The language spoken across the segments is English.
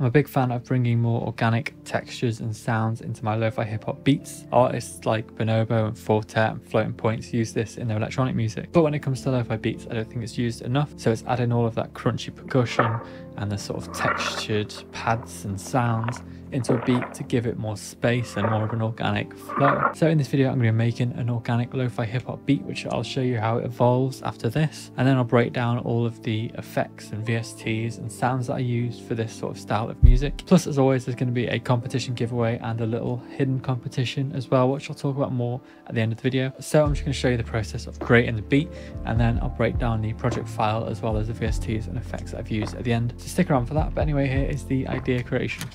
I'm a big fan of bringing more organic textures and sounds into my lo-fi hip-hop beats. Artists like Bonobo and Four Tet and Floating Points use this in their electronic music, but when it comes to lo-fi beats I don't think it's used enough, so it's adding all of that crunchy percussion and the sort of textured pads and sounds into a beat to give it more space and more of an organic flow. So in this video I'm going to be making an organic lo-fi hip-hop beat, which I'll show you how it evolves after this, and then I'll break down all of the effects and VSTs and sounds that I used for this sort of style of music. Plus, as always, there's going to be a competition giveaway and a little hidden competition as well, which I'll talk about more at the end of the video. So I'm just going to show you the process of creating the beat, and then I'll break down the project file as well as the VSTs and effects that I've used at the end, so stick around for that. But anyway, here is the idea creation.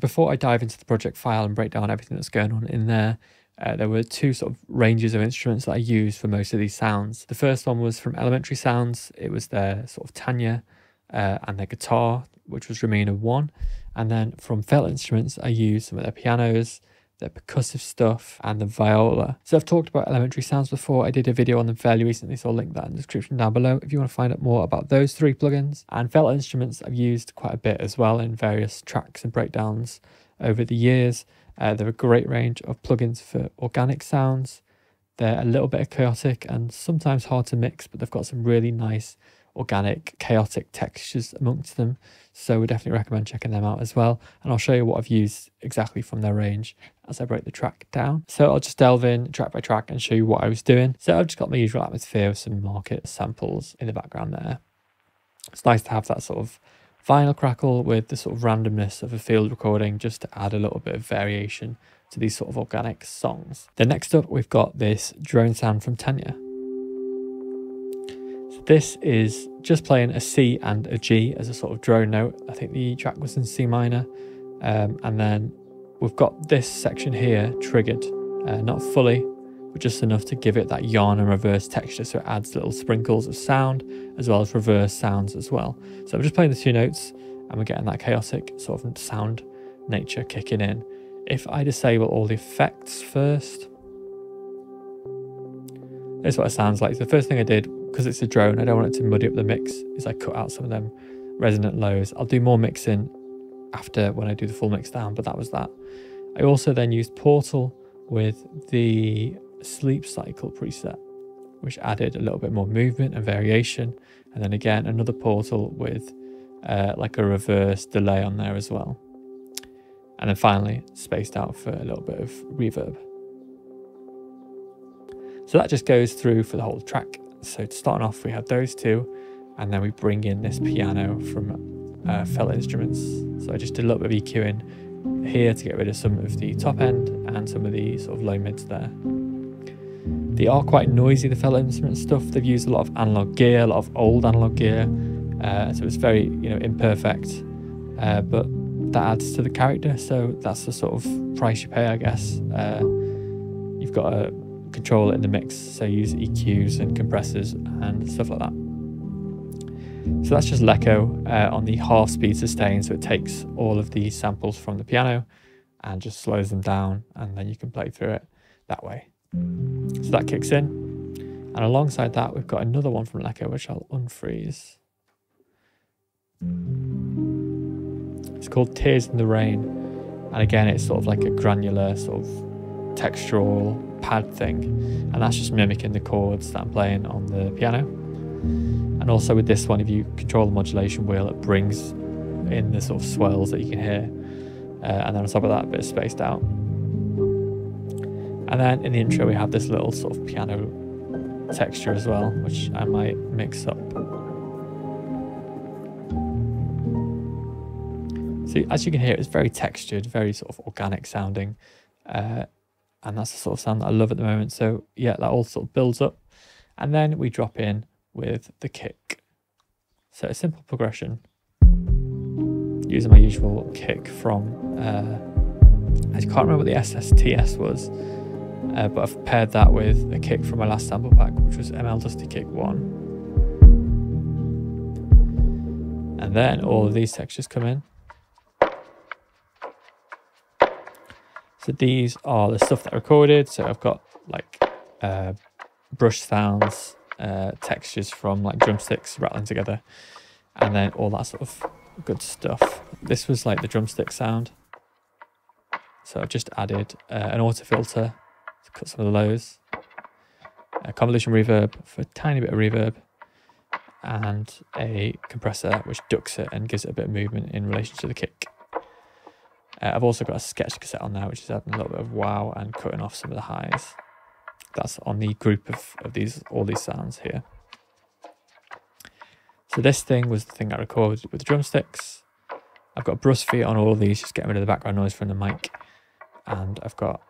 Before I dive into the project file and break down everything that's going on in there, there were two sort of ranges of instruments that I used for most of these sounds. The first one was from Elementary Sounds. It was their sort of Tanya and their guitar, which was Romina 1. And then from Felt Instruments, I used some of their pianos, their percussive stuff, and the viola. So I've talked about Elementary Sounds before. I did a video on them fairly recently, so I'll link that in the description down below if you want to find out more about those three plugins. And Felt Instruments I've used quite a bit as well in various tracks and breakdowns over the years. They're a great range of plugins for organic sounds. They're a little bit chaotic and sometimes hard to mix, but they've got some really nice organic chaotic textures amongst them, so we definitely recommend checking them out as well, and I'll show you what I've used exactly from their range as I break the track down. So I'll just delve in track by track and show you what I was doing. So I've just got my usual atmosphere with some market samples in the background there. It's nice to have that sort of vinyl crackle with the sort of randomness of a field recording, just to add a little bit of variation to these sort of organic songs. Then next up we've got this drone sound from Tanya. This is just playing a C and a G as a sort of drone note. I think the track was in C minor. And then we've got this section here triggered, not fully, but just enough to give it that yarn and reverse texture. So it adds little sprinkles of sound as well as reverse sounds as well. So I'm just playing the two notes and we're getting that chaotic sort of sound nature kicking in. If I disable all the effects first, this is what it sounds like. So the first thing I did, because it's a drone, I don't want it to muddy up the mix, is I cut out some of them resonant lows. I'll do more mixing after when I do the full mix down, but that was that. I also then used Portal with the Sleep Cycle preset, which added a little bit more movement and variation. And then again, another Portal with like a reverse delay on there as well. And then finally, spaced out for a little bit of reverb. So that just goes through for the whole track. So to start off, we have those two, and then we bring in this piano from Felt Instruments. So I just did a little bit of EQing here to get rid of some of the top end and some of the sort of low mids there. They are quite noisy, the Felt Instruments stuff. They've used a lot of analog gear, a lot of old analog gear, so it's very, you know, imperfect but that adds to the character, so that's the sort of price you pay, I guess. You've got to control it in the mix, so use EQs and compressors and stuff like that. So that's just Lekko on the half speed sustain, so it takes all of the samples from the piano and just slows them down, and then you can play through it that way. So that kicks in, and alongside that we've got another one from Lekko which I'll unfreeze. It's called Tears in the Rain, and again it's sort of like a granular sort of textural pad thing, and that's just mimicking the chords that I'm playing on the piano. And also with this one, if you control the modulation wheel, it brings in the sort of swells that you can hear, and then on top of that, a bit of spaced out. And then in the intro we have this little sort of piano texture as well, which I might mix up. So as you can hear, it's very textured, very sort of organic sounding, and that's the sort of sound that I love at the moment. So yeah, that all sort of builds up, and then we drop in with the kick. So a simple progression using my usual kick from I can't remember what the SSTS was, but I've paired that with a kick from my last sample pack, which was ML Dusty Kick 1. And then all of these textures come in. So these are the stuff that I recorded. So I've got like brush sounds, textures from like drumsticks rattling together, and then all that sort of good stuff. This was like the drumstick sound, so I've just added an auto filter to cut some of the lows, a convolution reverb for a tiny bit of reverb, and a compressor which ducks it and gives it a bit of movement in relation to the kick. I've also got a sketch cassette on there which is adding a little bit of wow and cutting off some of the highs. That's on the group of these, all these sounds here. So this thing was the thing I recorded with the drumsticks. I've got brush feet on all of these, just getting rid of the background noise from the mic. And I've got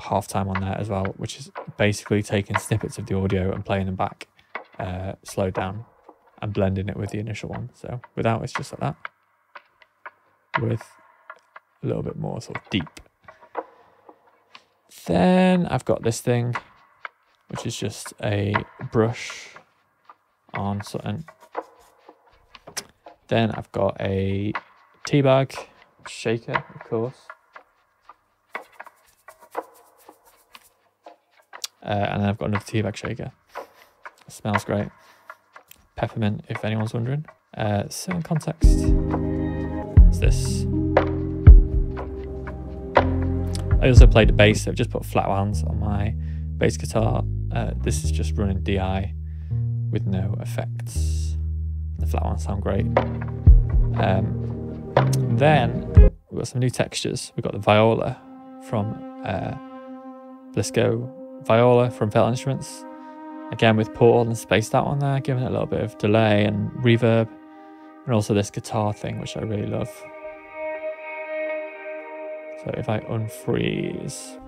half time on there as well, which is basically taking snippets of the audio and playing them back, slowed down, and blending it with the initial one. So without, it's just like that, with a little bit more sort of deep. Then I've got this thing, which is just a brush on something. Then I've got a tea bag shaker, of course. And then I've got another tea bag shaker. It smells great. Peppermint, if anyone's wondering. So in context, it's this. I also played the bass, so I've just put flat hands on my bass guitar. This is just running DI with no effects. The flat ones sound great. Then we've got some new textures. We've got the viola from Blisko Viola from Felt Instruments. Again with Portal and spaced out on there, giving it a little bit of delay and reverb. And also this guitar thing, which I really love. So if I unfreeze,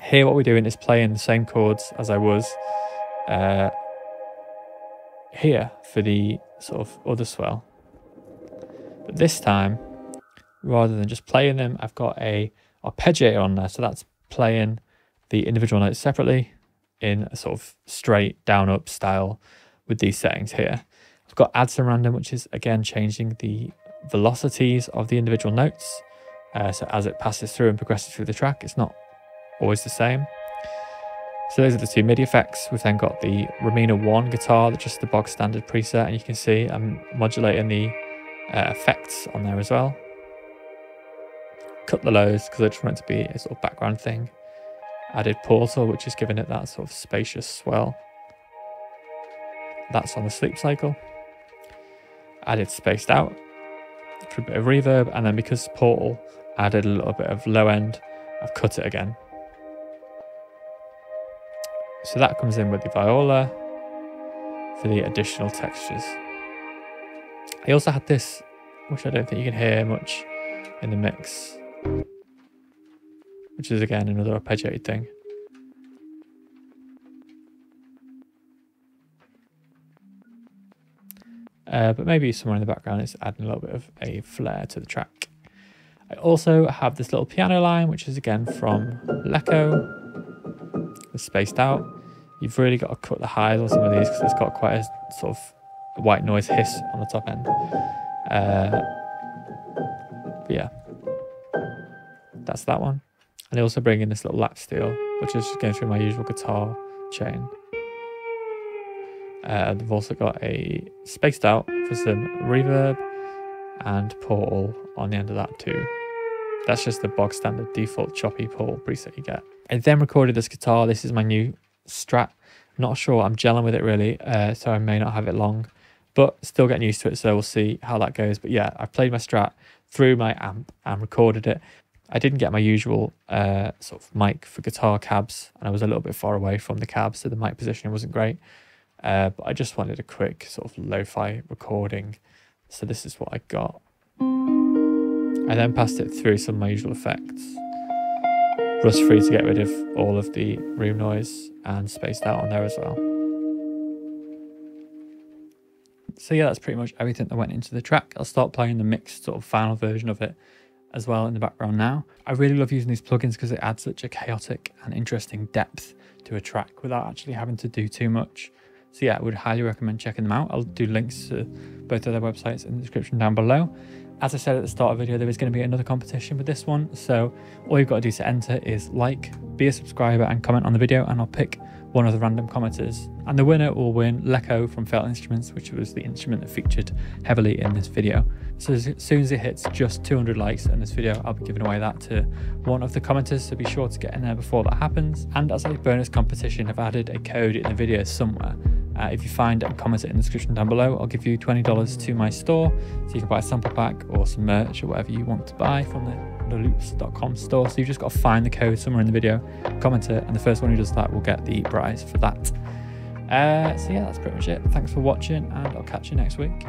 here what we're doing is playing the same chords as I was here for the sort of other swell. But this time, rather than just playing them, I've got a arpeggiator on there. So that's playing the individual notes separately in a sort of straight down up style with these settings here. I've got add some random, which is again changing the velocities of the individual notes, so as it passes through and progresses through the track, it's not always the same. So those are the two MIDI effects. We've then got the Romina 1 guitar, that's just the bog standard preset, and you can see I'm modulating the effects on there as well. Cut the lows because I just want it to be a sort of background thing. Added Portal, which is giving it that sort of spacious swell. That's on the Sleep Cycle. Added spaced out for a bit of reverb, and then because Portal added a little bit of low end, I've cut it again. So that comes in with the viola for the additional textures. I also had this, which I don't think you can hear much in the mix, which is again another arpeggiated thing. but maybe somewhere in the background it's adding a little bit of a flair to the track. I also have this little piano line, which is again from Lekko. It's spaced out. You've really got to cut the highs on some of these because it's got quite a sort of white noise hiss on the top end. But yeah, that's that one. And I also bring in this little lap steel, which is just going through my usual guitar chain. I've also got a spaced out for some reverb and Portal on the end of that too. That's just the bog standard default choppy Portal preset you get. I then recorded this guitar. This is my new Strat. Not sure, I'm gelling with it really, so I may not have it long, but still getting used to it, so we'll see how that goes. But yeah, I've played my Strat through my amp and recorded it. I didn't get my usual sort of mic for guitar cabs, and I was a little bit far away from the cab, so the mic positioning wasn't great, but I just wanted a quick sort of lo-fi recording, so this is what I got. I then passed it through some of my usual effects. Rust free to get rid of all of the room noise, and spaced out on there as well. So yeah, that's pretty much everything that went into the track. I'll start playing the mixed sort of final version of it as well in the background now. I really love using these plugins because it adds such a chaotic and interesting depth to a track without actually having to do too much. So yeah, I would highly recommend checking them out. I'll do links to both of their websites in the description down below. As I said at the start of the video, there is going to be another competition with this one, so all you've got to do to enter is like, be a subscriber and comment on the video, and I'll pick one of the random commenters. And the winner will win Lekko from Felt Instruments, which was the instrument that featured heavily in this video. So as soon as it hits just 200 likes in this video, I'll be giving away that to one of the commenters, so be sure to get in there before that happens. And as a bonus competition, I've added a code in the video somewhere. If you find and comment it in the description down below, I'll give you $20 to my store, so you can buy a sample pack or some merch or whatever you want to buy from the loops.com store. So you've just got to find the code somewhere in the video, comment it, and the first one who does that will get the prize for that. So yeah, that's pretty much it. Thanks for watching, and I'll catch you next week.